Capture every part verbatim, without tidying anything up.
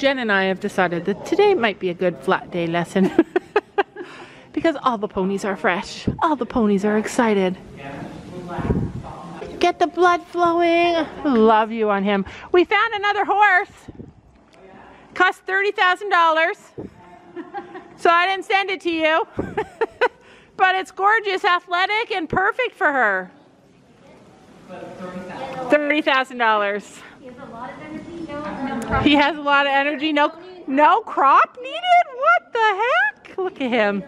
Jen and I have decided that today might be a good flat day lesson because all the ponies are fresh. All the ponies are excited. Get the blood flowing. Love you on him. We found another horse. Cost thirty thousand dollars. So I didn't send it to you. But it's gorgeous, athletic, and perfect for her. thirty thousand dollars. He has a lot of energy, no, no crop. He has a lot of energy, no, no crop needed? What the heck? Look at him.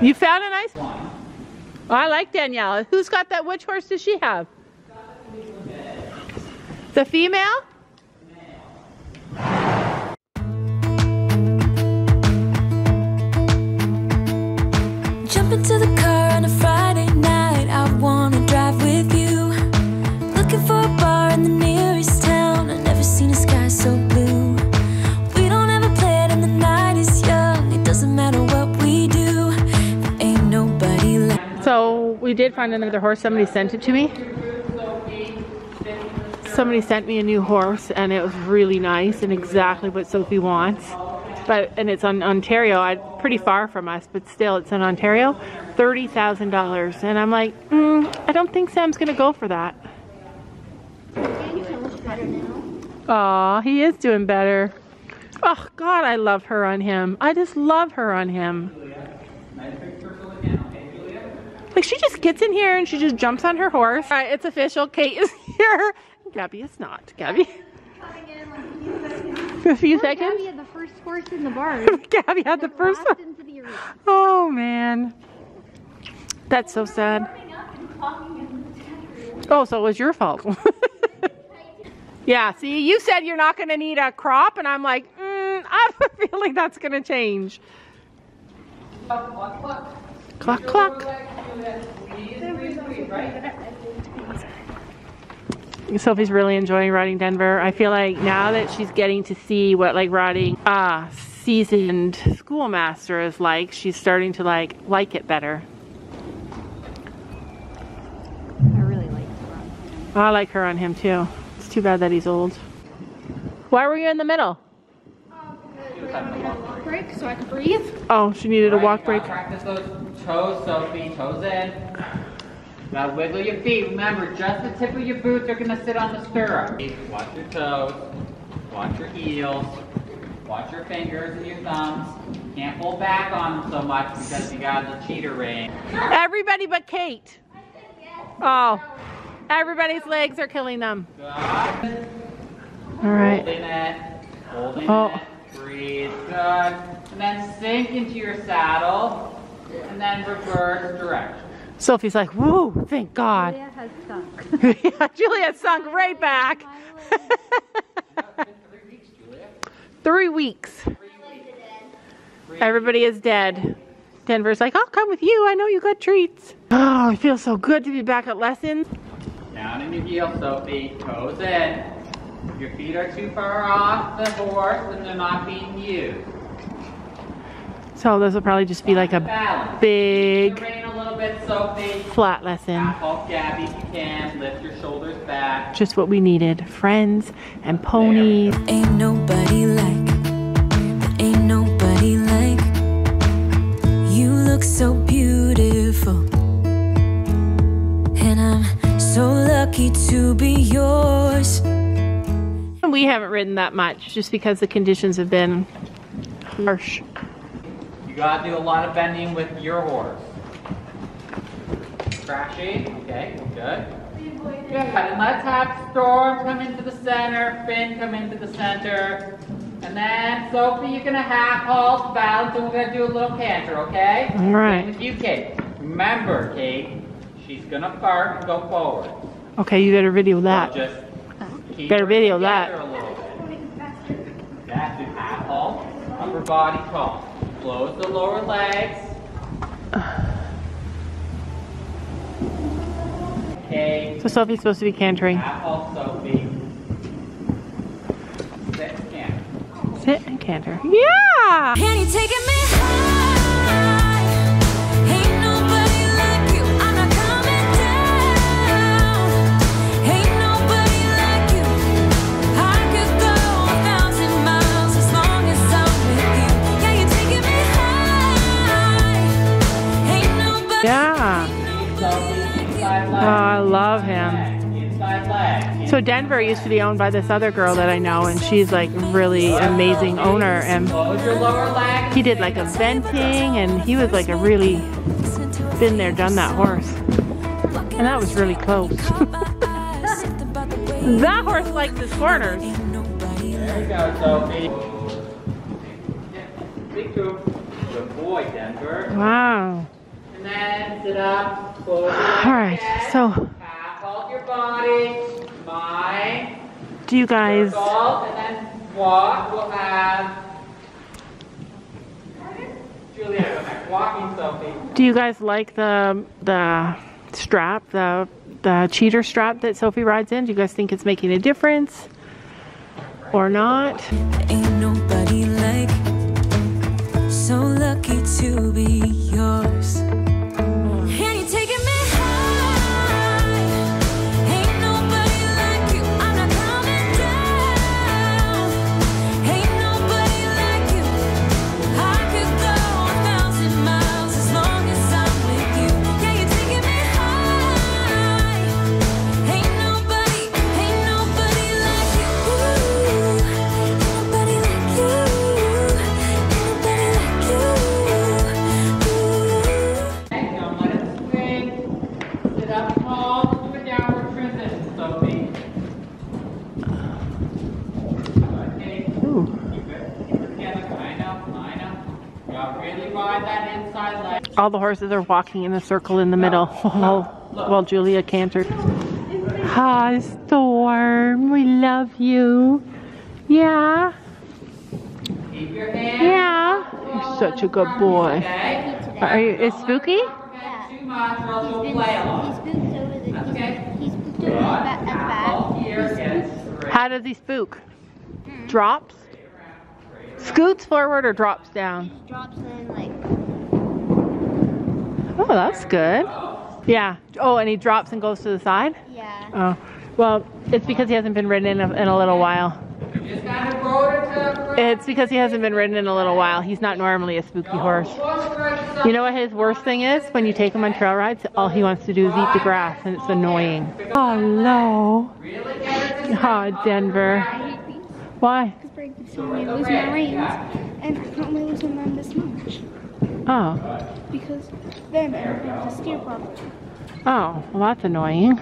You found a nice one. Oh, I like Danielle. Who's got that? Which horse does she have? The female? Jump into the car on a Friday night. I want to drive with you. Looking for a bar in the nearest town. I've never seen a sky so blue. We don't have a plan and the night is young. It doesn't matter what we do. There ain't nobody like. So we did find another horse. Somebody sent it to me. Somebody sent me a new horse and it was really nice and exactly what Sophie wants. But, and it's on Ontario, I, pretty far from us, but still it's in Ontario, thirty thousand dollars. And I'm like, mm, I don't think Sam's going to go for that. Aw, he is doing better. Oh, God, I love her on him. I just love her on him. Like, she just gets in here and she just jumps on her horse. All right, it's official. Kate is here. Gabby is not. Gabby. A few well, seconds. Gabby had the first horse in the barn. Gabby had the first one. The oh man, that's so sad. Oh, so it was your fault. Yeah. See, you said you're not going to need a crop, and I'm like, mm, I feel like that's going to change. Clock, clock, clock. Sophie's really enjoying riding Denver. I feel like now that she's getting to see what like riding a seasoned schoolmaster is like, she's starting to like like it better. I really like her on him. I like her on him too. It's too bad that he's old. Why were you in the middle? Uh, because I needed a walk break so I could breathe. Oh, she needed a walk break. Practice those toes, Sophie. Toes in. Now wiggle your feet. Remember, just the tip of your boots are gonna sit on the stirrup. Watch your toes, watch your heels, watch your fingers and your thumbs. Can't pull back on them so much because you got the cheater ring. Everybody but Kate. I said yes. Oh, everybody's legs are killing them. Good. All right. Hold in it, hold in oh. it, breathe, good. And then sink into your saddle and then reverse direction. Sophie's like, woo, thank God. Julia has sunk. Yeah, Julia sunk right back. Three weeks. Everybody is dead. Denver's like, I'll come with you. I know you got treats. Oh, it feels so good to be back at lessons. Down in your heel, Sophie. Toes in. Your feet are too far off the horse and they're not being used. So this will probably just be like a balance. Big a little bit, Sophie. Flat lesson. Help Gabby if you can. Lift your shoulders back. Just what we needed. Friends and ponies. Ain't nobody like, ain't nobody like. You look so beautiful. And I'm so lucky to be yours. We haven't ridden that much just because the conditions have been harsh. You gotta do a lot of bending with your horse. Crashy, okay, good. Good, and let's have Storm come into the center, Finn come into the center. And then, Sophie, you're gonna half halt, balance, and we're gonna do a little canter, okay? All right. With you, Kate. Remember, Kate, she's gonna fart and go forward. Okay, you better video that. So just keep better video that. A little bit. That's it, half halt, upper body tall. Close the lower legs. Okay. So Sophie's supposed to be cantering. Apple, Sophie. Sit and canter. Sit and canter. Yeah! Can you take me high? Ain't nobody like you. I'm not coming down. Ain't nobody like you. So Denver used to be owned by this other girl that I know, and she's like really amazing owner, and he did like a venting, and he was like a really been there, done that horse, and that was really close. That horse likes his corners. There you go, Sophie. Big coop. Good boy, Denver. Wow. And then sit up. All right, so. Your body, my. Do you guys? Circle, and then walk. We'll have. Julia, walking, Sophie. Do you guys like the the strap, the the cheater strap that Sophie rides in? Do you guys think it's making a difference or not? Ain't nobody like so lucky to be yours. All the horses are walking in a circle in the middle while, while Julia cantered. Hi, Storm. We love you. Yeah. Yeah. You're such a good boy. Are you, is spooky? How does he spook? Drops? Scoots forward or drops down? Drops in like... Oh, that's good. Yeah. Oh, and he drops and goes to the side? Yeah. Oh. Well, it's because he hasn't been ridden in a, in a little while. It's because he hasn't been ridden in a little while. He's not normally a spooky horse. You know what his worst thing is? When you take him on trail rides, all he wants to do is eat the grass, and it's annoying. Hello. Oh, Denver. Why? Because Brendan told me to lose my reins, and I don't really lose them this much. Oh. Because then I don't have to steer properly. Oh, well that's annoying.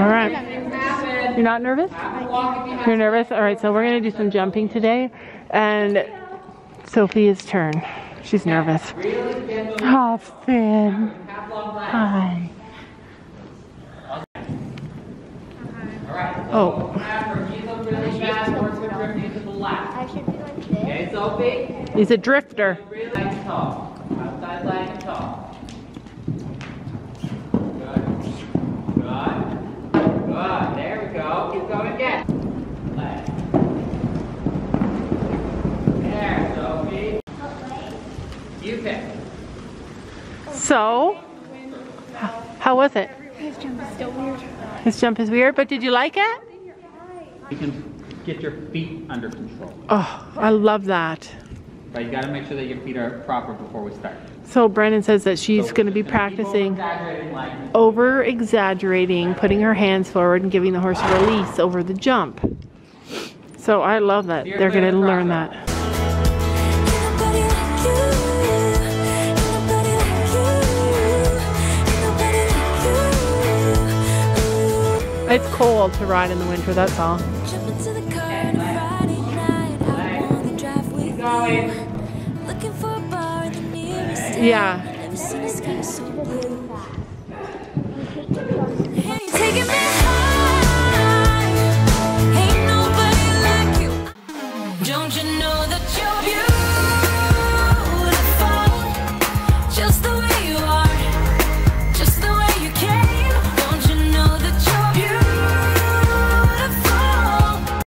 Alright. You're not nervous? You're nervous? Alright, so we're going to do some jumping today. And Sophie's turn. She's nervous. Oh, Finn. Hi. Oh. I should be like this. Okay, Sophie. He's a drifter. Really nice tall. Outside line tall. Good. Good. Good. There we go. Keep going again. Left. There, Sophie. You pick. So, how was it? His jump is still weird. His jump is weird, but did you like it? You can get your feet under control. Oh, I love that. But you got to make sure that your feet are proper before we start. So Brendan says that she's so going to be practicing over-exaggerating, putting her hands forward and giving the horse a release over the jump. So I love that. They're going to learn that. It's cold to ride in the winter, that's all. Looking for a bar at the nearest. Yeah. Hey, take it back.